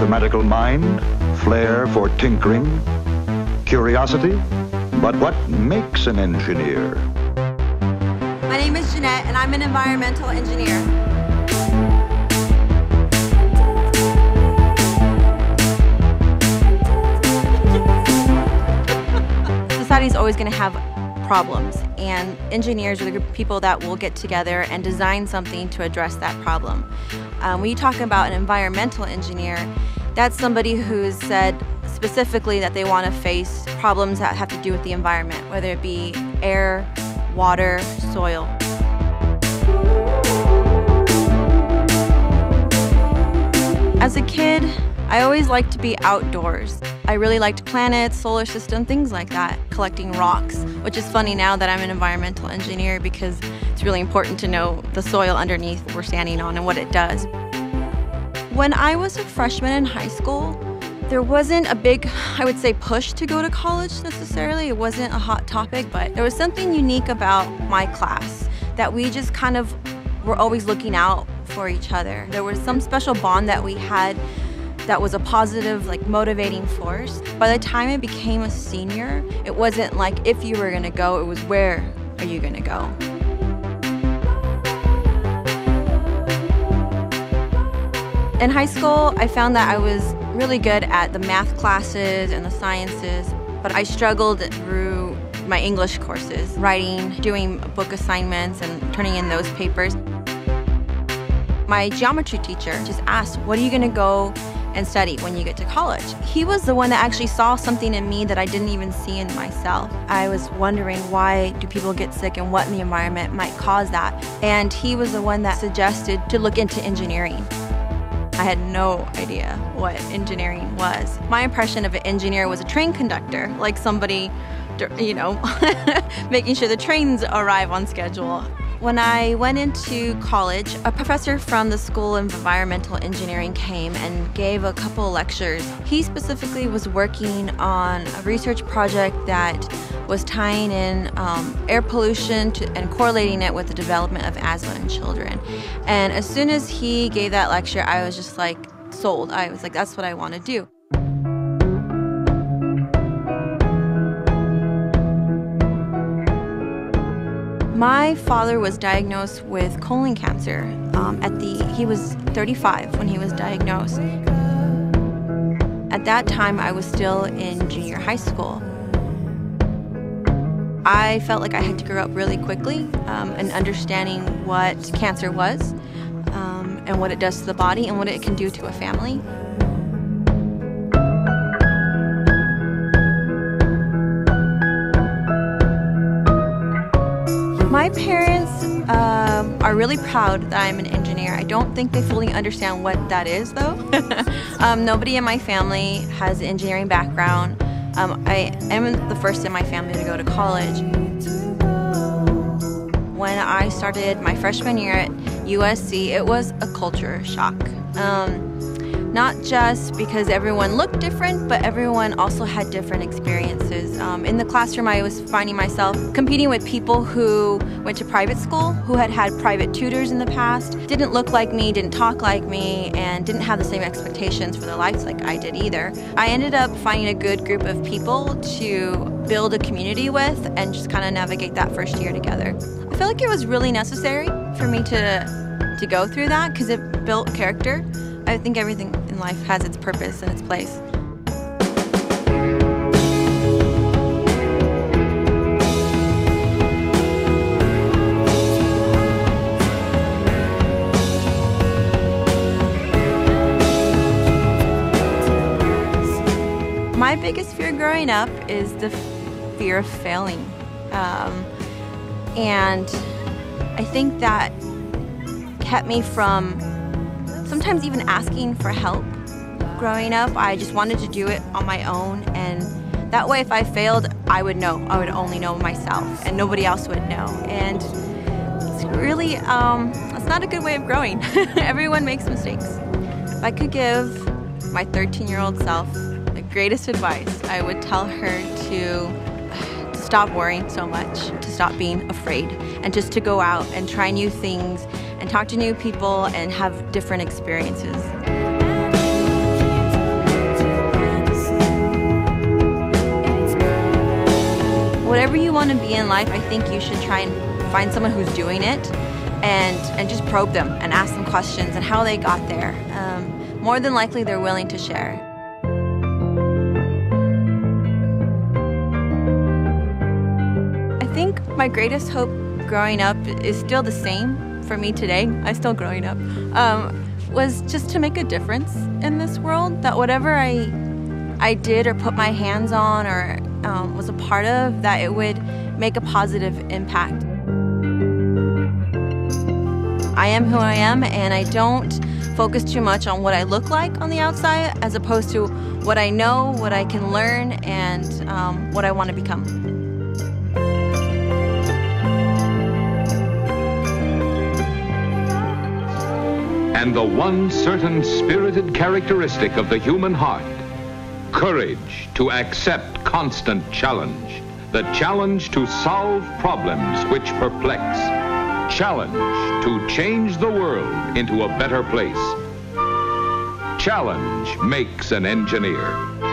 mathematical mind, flair for tinkering, curiosity. But what makes an engineer? My name is Jeanette, and I'm an environmental engineer. Society's always going to have problems, and engineers are the group of people that will get together and design something to address that problem. When you talk about an environmental engineer, that's somebody who's said specifically that they want to face problems that have to do with the environment, whether it be air, water, soil. As a kid, I always liked to be outdoors. I really liked planets, solar system, things like that, collecting rocks, which is funny now that I'm an environmental engineer because it's really important to know the soil underneath we're standing on and what it does. When I was a freshman in high school, there wasn't a big, I would say, push to go to college necessarily. It wasn't a hot topic, but there was something unique about my class that we just kind of were always looking out for each other. There was some special bond that we had that was a positive, like, motivating force. By the time I became a senior, it wasn't like if you were gonna go, it was where are you gonna go? In high school, I found that I was really good at the math classes and the sciences, but I struggled through my English courses, writing, doing book assignments, and turning in those papers. My geometry teacher just asked, what are you going to go and study when you get to college? He was the one that actually saw something in me that I didn't even see in myself. I was wondering, why do people get sick and what in the environment might cause that? And he was the one that suggested to look into engineering. I had no idea what engineering was. My impression of an engineer was a train conductor, like somebody, you know, making sure the trains arrive on schedule. When I went into college, a professor from the School of Environmental Engineering came and gave a couple lectures. He specifically was working on a research project that was tying in air pollution and correlating it with the development of asthma in children. And as soon as he gave that lecture, I was just like sold. I was like, that's what I want to do. My father was diagnosed with colon cancer. He was 35 when he was diagnosed. At that time, I was still in junior high school. I felt like I had to grow up really quickly and understanding what cancer was and what it does to the body and what it can do to a family. My parents are really proud that I'm an engineer. I don't think they fully understand what that is, though. Nobody in my family has an engineering background. I am the first in my family to go to college. When I started my freshman year at USC, it was a culture shock. Not just because everyone looked different, but everyone also had different experiences. In the classroom, I was finding myself competing with people who went to private school, who had had private tutors in the past, didn't look like me, didn't talk like me, and didn't have the same expectations for their lives like I did either. I ended up finding a good group of people to build a community with and just kind of navigate that first year together. I feel like it was really necessary for me to go through that because it built character. I think everything in life has its purpose and its place. My biggest fear growing up is the fear of failing. And I think that kept me from sometimes even asking for help. Growing up, I just wanted to do it on my own, and that way if I failed, I would know. I would only know myself, and nobody else would know. And it's really, it's not a good way of growing. Everyone makes mistakes. If I could give my 13-year-old self the greatest advice, I would tell her to stop worrying so much, to stop being afraid, and just to go out and try new things and talk to new people and have different experiences. whatever you want to be in life, I think you should try and find someone who's doing it and just probe them and ask them questions and how they got there. More than likely, they're willing to share. I think my greatest hope growing up is still the same for me today. I'm still growing up. Was just to make a difference in this world, that whatever I did or put my hands on or was a part of, that it would make a positive impact. I am who I am, and I don't focus too much on what I look like on the outside as opposed to what I know, what I can learn, and what I want to become. And the one certain spirited characteristic of the human heart, courage to accept constant challenge, the challenge to solve problems which perplex, challenge to change the world into a better place. Challenge makes an engineer.